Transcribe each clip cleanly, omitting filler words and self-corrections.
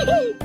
Yeah.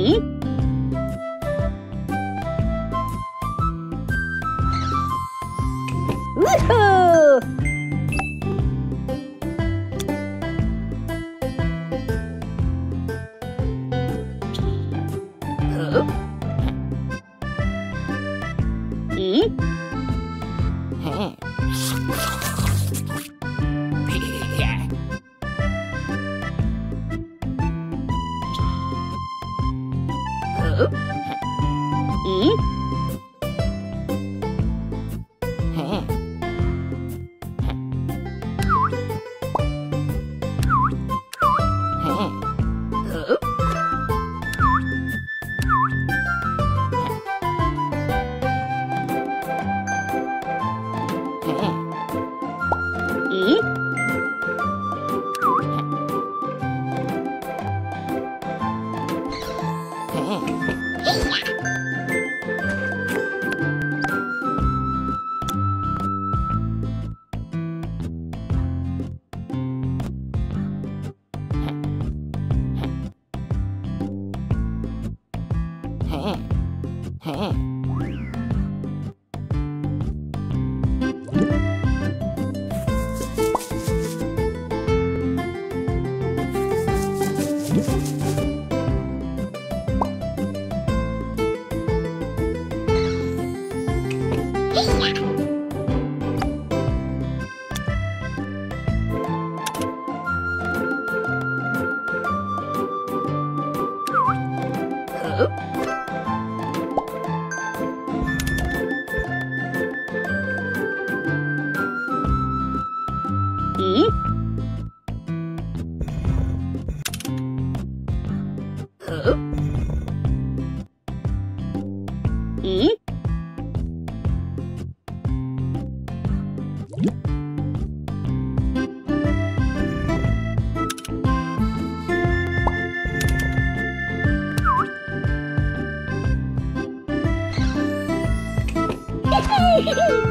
me. Woohoo! Hee hee hee!